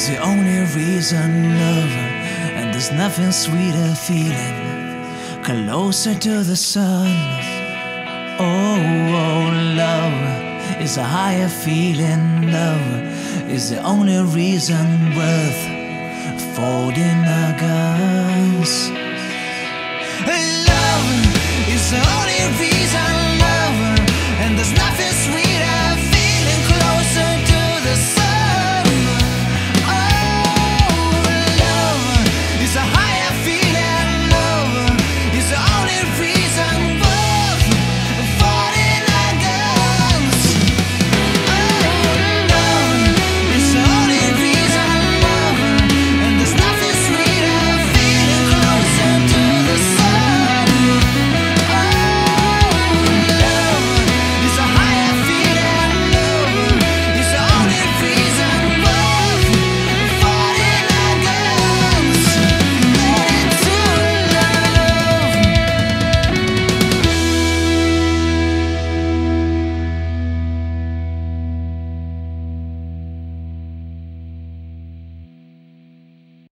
is the only reason, lover, and there's nothing sweeter feeling closer to the sun. Oh, love is a higher feeling, love is the only reason worth folding our guns. Love is the only reason.